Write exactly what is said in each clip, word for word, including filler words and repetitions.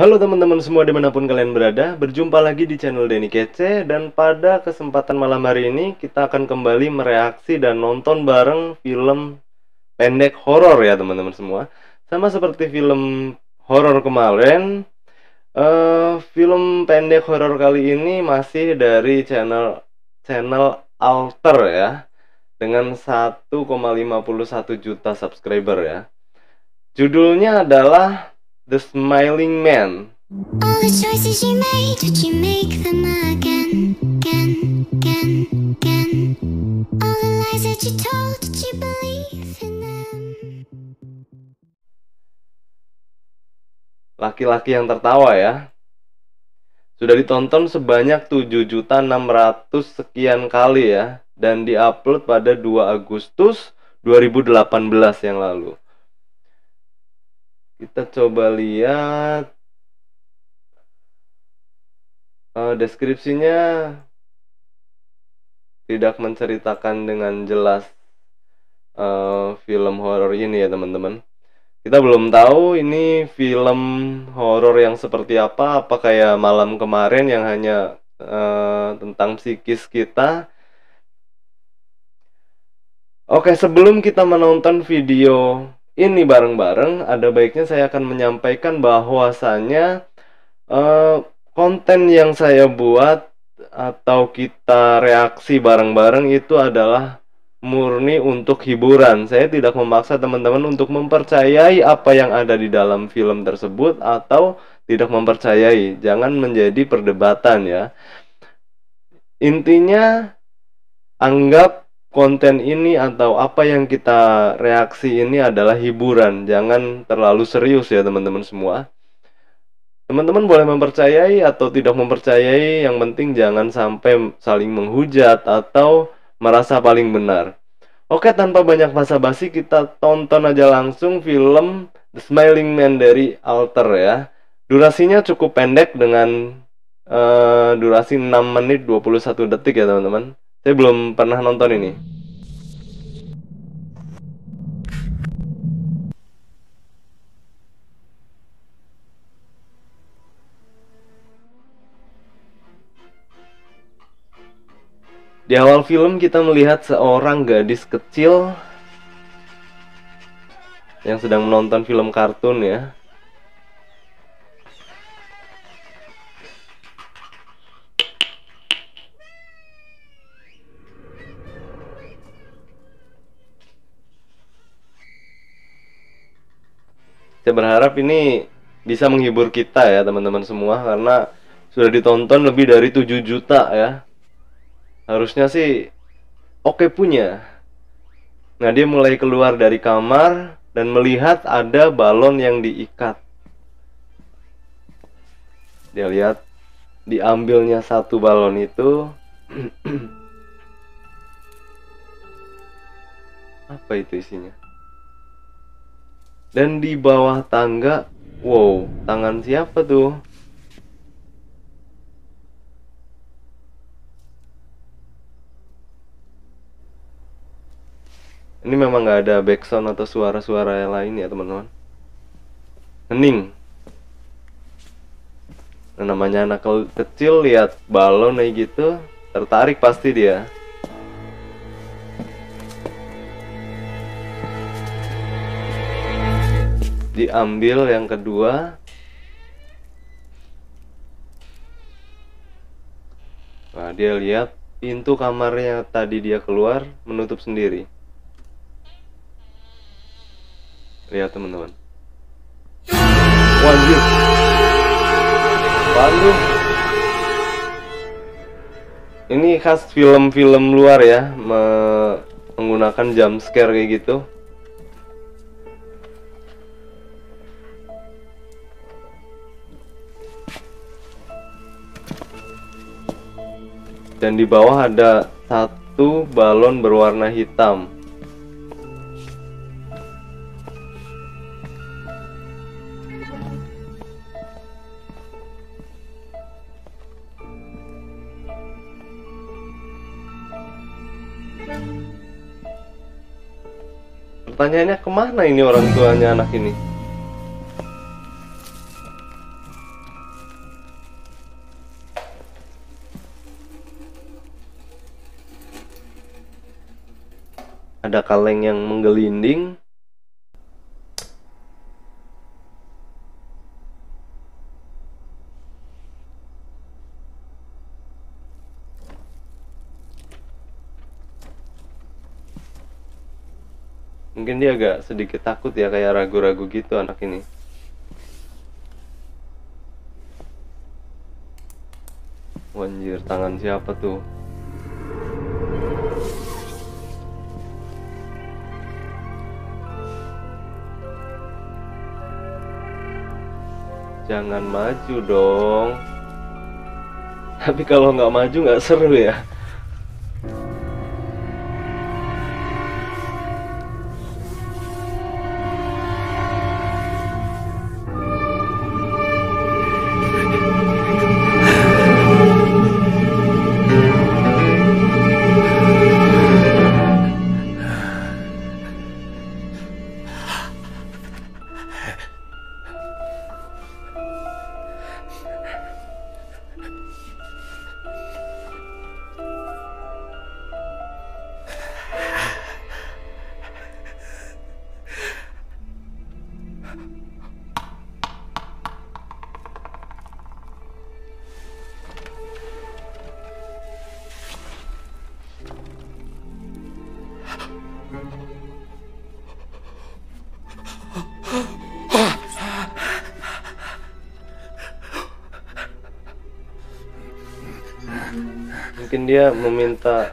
Halo teman-teman semua dimanapun kalian berada, berjumpa lagi di channel Deny Kece. Dan pada kesempatan malam hari ini kita akan kembali mereaksi dan nonton bareng film pendek horor ya teman-teman semua. Sama seperti film horor kemarin, uh, film pendek horor kali ini masih dari channel channel Alter ya, dengan satu koma lima satu juta subscriber ya. Judulnya adalah The Smiling Man. All the choices you made, did you make them again, again, again, again? All the lies that you told, did you believe in them? Laki-laki yang tertawa ya. Sudah ditonton sebanyak tujuh juta enam ratus sekian kali ya, dan diupload pada dua Agustus dua ribu delapan belas yang lalu. Kita coba lihat uh, deskripsinya tidak menceritakan dengan jelas uh, film horor ini ya teman-teman. Kita belum tahu ini film horor yang seperti apa, apa kayak malam kemarin yang hanya uh, tentang psikis kita. Oke, sebelum kita menonton video ini bareng-bareng, ada baiknya saya akan menyampaikan bahwasannya eh, konten yang saya buat atau kita reaksi bareng-bareng itu adalah murni untuk hiburan. Saya tidak memaksa teman-teman untuk mempercayai apa yang ada di dalam film tersebut atau tidak mempercayai. Jangan menjadi perdebatan ya. Intinya, anggap konten ini atau apa yang kita reaksi ini adalah hiburan. Jangan terlalu serius ya teman-teman semua. Teman-teman boleh mempercayai atau tidak mempercayai, yang penting jangan sampai saling menghujat atau merasa paling benar. Oke, tanpa banyak basa-basi kita tonton aja langsung film The Smiling Man dari Alter ya. Durasinya cukup pendek dengan uh, durasi enam menit dua puluh satu detik ya teman-teman. Saya belum pernah nonton ini. Di awal film kita melihat seorang gadis kecil yang sedang menonton film kartun ya. Saya berharap ini bisa menghibur kita ya teman-teman semua, karena sudah ditonton lebih dari tujuh juta ya. Harusnya sih oke punya. Nah, dia mulai keluar dari kamar dan melihat ada balon yang diikat. Dia lihat diambilnya satu balon itu. Apa itu isinya? Dan di bawah tangga, wow, tangan siapa tuh? Ini memang gak ada backsound atau suara-suara yang lain ya teman-teman. Hening. Nah, namanya anak kecil lihat balon kayak gitu, tertarik pasti dia. Diambil yang kedua. Nah, dia lihat pintu kamarnya tadi dia keluar menutup sendiri. Lihat teman-teman. Wajib. Waduh. Ini khas film-film luar ya, menggunakan jump scare kayak gitu. Dan di bawah ada satu balon berwarna hitam. Pertanyaannya, kemana ini orang tuanya anak ini? Ada kaleng yang menggelinding. Mungkin dia agak sedikit takut ya, kayak ragu-ragu gitu anak ini. Anjir, tangan siapa tuh? Jangan maju dong. Tapi kalau nggak maju nggak seru ya. Mungkin dia meminta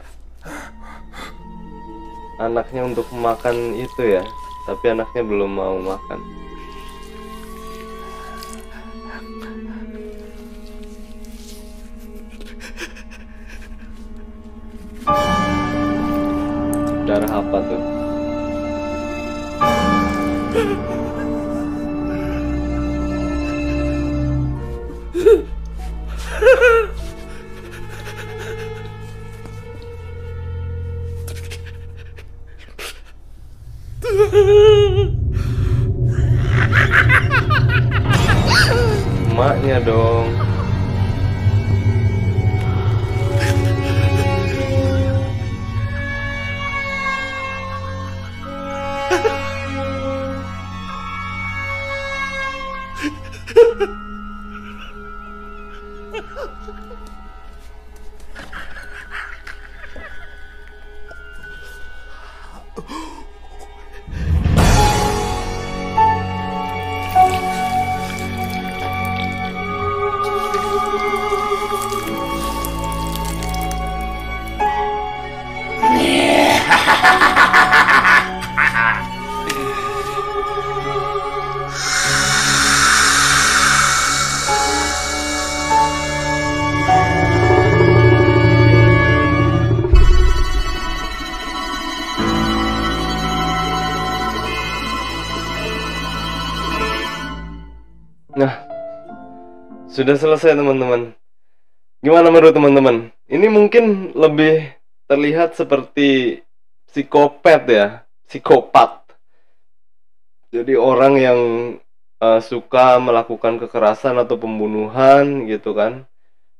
anaknya untuk makan itu ya, tapi anaknya belum mau makan. Darah apa tuh? Emaknya dong. Sudah selesai teman-teman. Gimana menurut teman-teman? Ini mungkin lebih terlihat seperti psikopat ya, psikopat. Jadi orang yang uh, suka melakukan kekerasan atau pembunuhan gitu kan.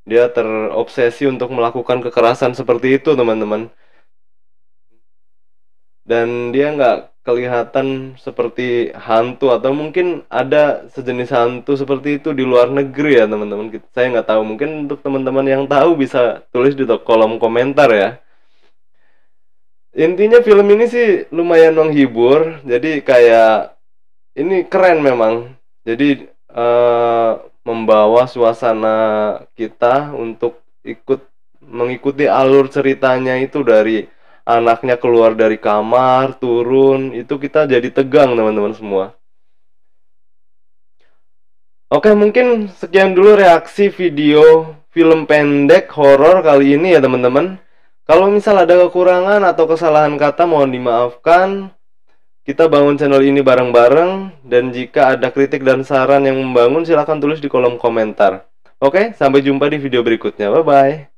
Dia terobsesi untuk melakukan kekerasan seperti itu teman-teman. Dan dia nggak kelihatan seperti hantu, atau mungkin ada sejenis hantu seperti itu di luar negeri ya teman-teman. Saya nggak tahu, mungkin untuk teman-teman yang tahu bisa tulis di kolom komentar ya. Intinya film ini sih lumayan menghibur, jadi kayak ini keren memang. Jadi eh, membawa suasana kita untuk ikut mengikuti alur ceritanya itu, dari anaknya keluar dari kamar, turun, itu kita jadi tegang teman-teman semua. Oke, mungkin sekian dulu reaksi video film pendek horor kali ini ya teman-teman. Kalau misal ada kekurangan atau kesalahan kata mohon dimaafkan. Kita bangun channel ini bareng-bareng, dan jika ada kritik dan saran yang membangun silahkan tulis di kolom komentar. Oke, sampai jumpa di video berikutnya. Bye-bye.